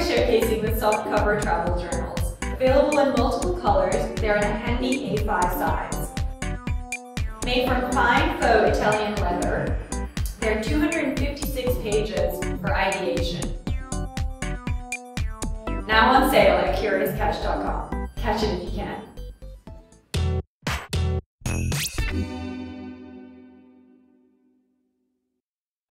enjoy showcasing the softcover travel journals. Available in multiple colors, they're in a handy A5 size. Made from fine faux Italian leather, they're 256 pages for ideation. Now on sale at CuriousCatch.com. Catch it if you can.